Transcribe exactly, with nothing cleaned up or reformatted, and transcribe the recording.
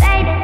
Baby.